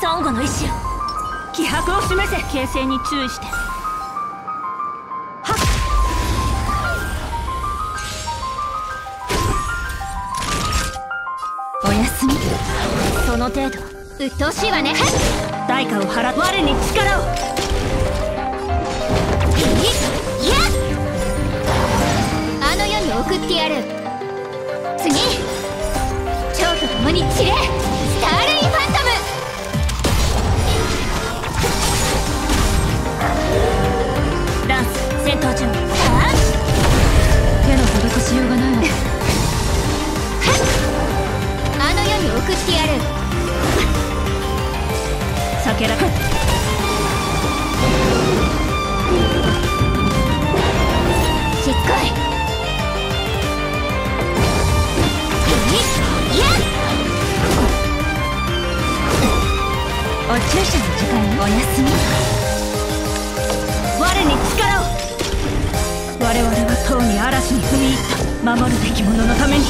珊瑚の意志よ、気迫を示せ。形勢に注意して。はっ、おやすみ。その程度鬱陶しいわね。代価を払う、我に力を。いや、あの世に送ってやる。次、蝶と共に散れ、スターレインファントム。ダンス戦闘準備。手の施しようがないわ。あの世に送ってやる。避けられる。しっかり。お注射の時間にお休み。我に力を。我々はとうに嵐に踏み入った。守るべき者のために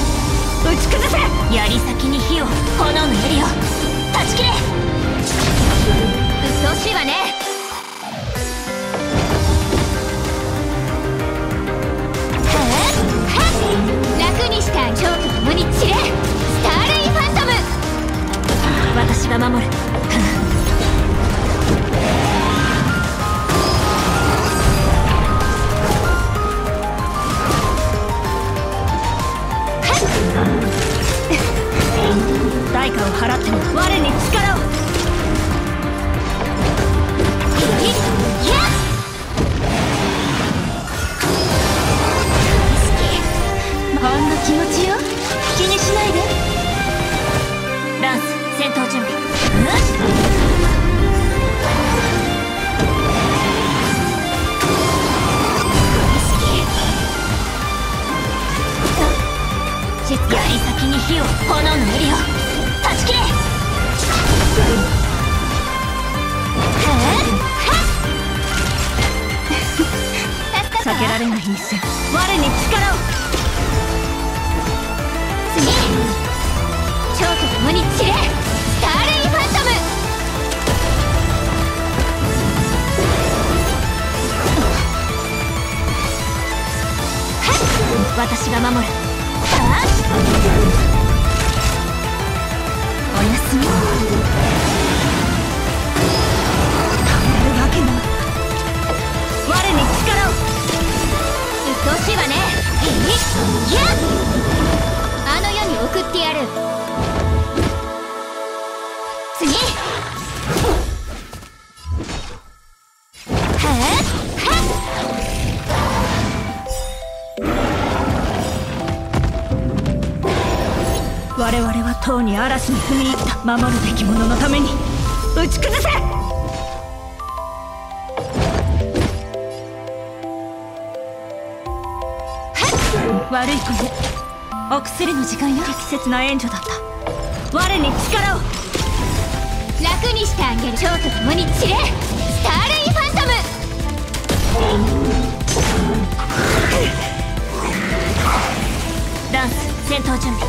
打ち崩せ。槍先に火を、炎の槍を断ち切れ。鬱陶しいわね。楽にした蝶と共に散れ、スターレインファントム。私が守る。代価を払っても我に力を。ほんの気持ちよ、気にしないで。ランス戦闘準備。しっかり先に火を、炎の槍を断ち切れ。避けられない一瞬、我に力を。蝶と共に散れ、スターレインファントム。私が守る。おやすみ。ためるわけない。我に力を。うっとうしいわね。あの世に送ってやる。次、我々はとうに嵐に踏み入った。守るべき者のために打ち崩せ。悪い子ね、お薬の時間よ。適切な援助だった。我に力を。楽にしてあげる。蝶と共に散れ、スターレインファントム。ダンス戦闘準備。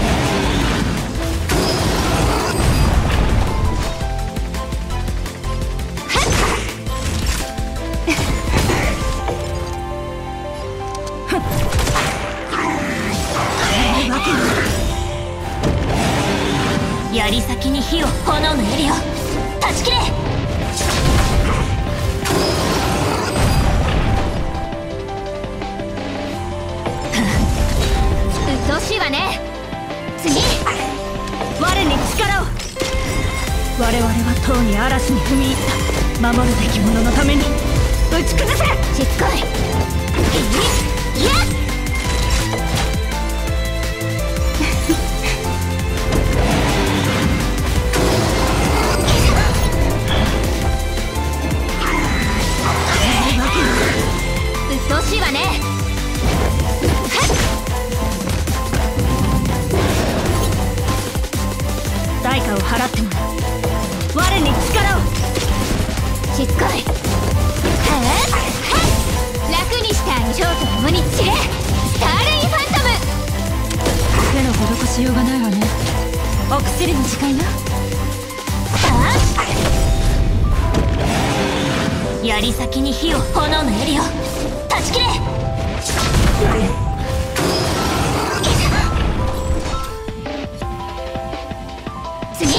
槍先に火を、炎の槍を断ち切れ。うっとうしいわね。次、我に力を。我々はとうに嵐に踏み入った。守るべき者のために打ち崩せ。しっかり。いやっ、欲しいわね。代価を払っても我に力を。しっかり。楽にしたい。蝶と共に散れ、スターレインファントム。手の施しようがないわね。お薬の時間よ。槍先に火を、炎の槍を断ち切れ。次、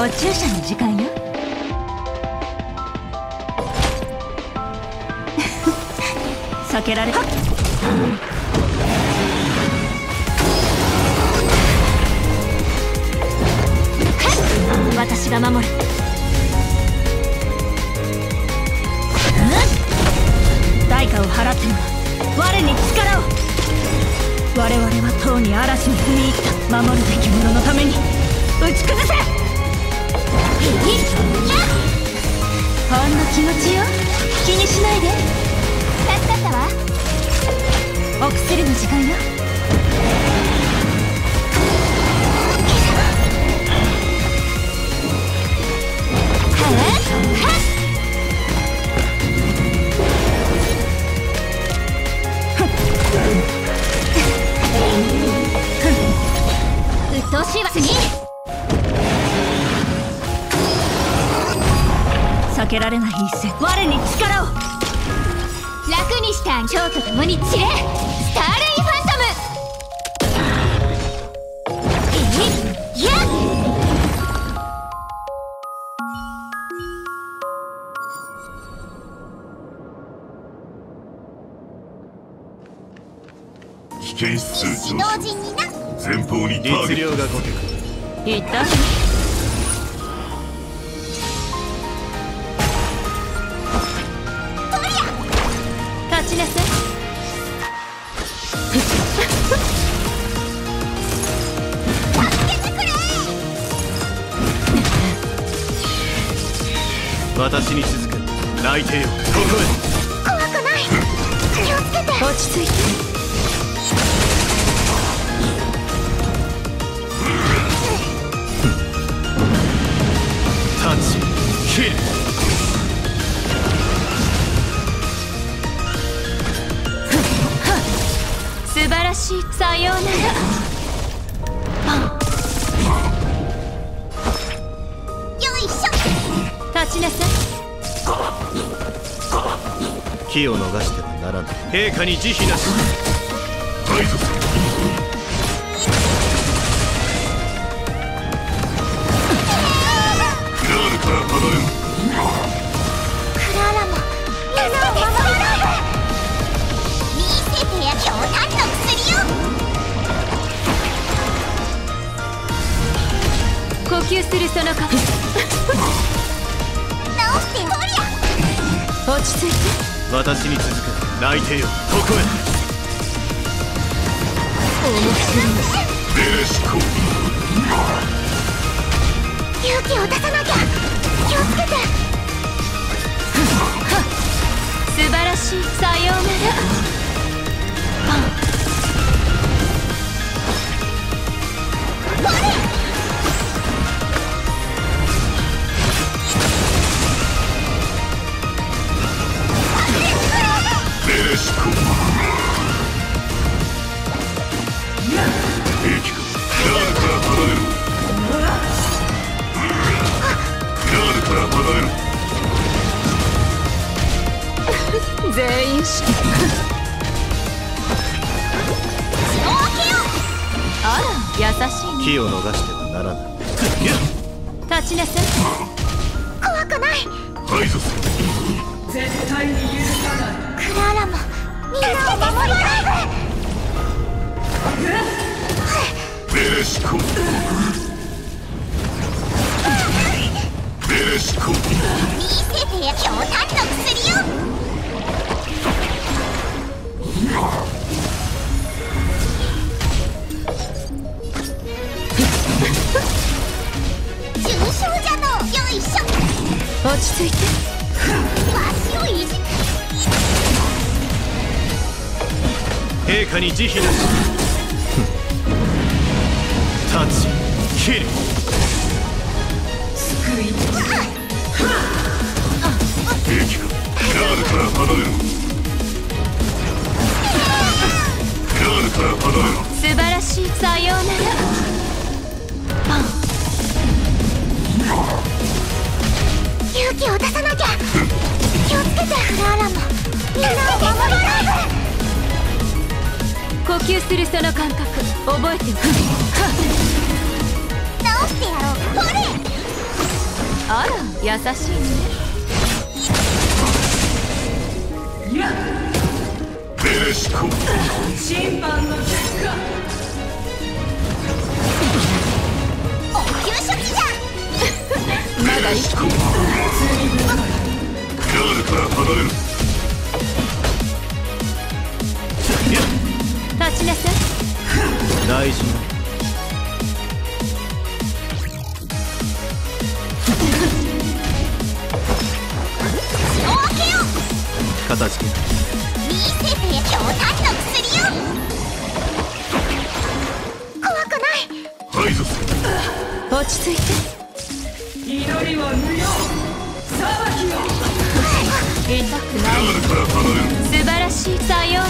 お注射の時間よ。避けられた。私が守る。代価を払っても我に力を。我々はとうに嵐に踏み入った。守るべき者のために打ち崩せ。ほんの気持ちよ、気にしないで。助かったわ。お薬の時間よ。次、避けられない一戦、我に力を。楽にした蝶と共に散れ、スターレインファントム。危険数値同時にな。前方にターゲットが来てくる。いった。トリア。立ちなさい。助けてくれ。私に続く。内定をここへ。怖くない。気をつけて。落ち着いて。素晴らしい。さようなら。よいしょ。立ちなさい。気を逃してはならない。陛下に慈悲なし。大丈夫。呼吸するその顔。直しておりゃ。落ち着いて。私に続く。内定よ、ここへ。重くする。ベレシコ。勇気を出さなきゃ。気をつけて。素晴らしい。さようなら。全員死ぬ。あら、優しい。気を逃してはならない。立ちなさい。怖くない。はい、そう。絶対に許さない。クラーラもみんなを守りたい。ベレシコ。ベレシコ。見せてや、強炭の薬よ。落ち着いて。わしをいじって。陛下に慈悲なし。タッチキル。救い。兵器がクラールから離れろ。クラールから離れろ。素晴らしい。さようなら。球するその感覚覚えておく。直してやろう。ほれ、あら優しいね。やっベレシコ審判の結果お給食じゃまだ生きてる。誰から離れる。立ちなさい。大事な片付け見せてよ、おたんの薬よ。怖くない。はいぞ、落ち着いて。祈りを無用、裁きを痛くない。素晴らしい、さようなら。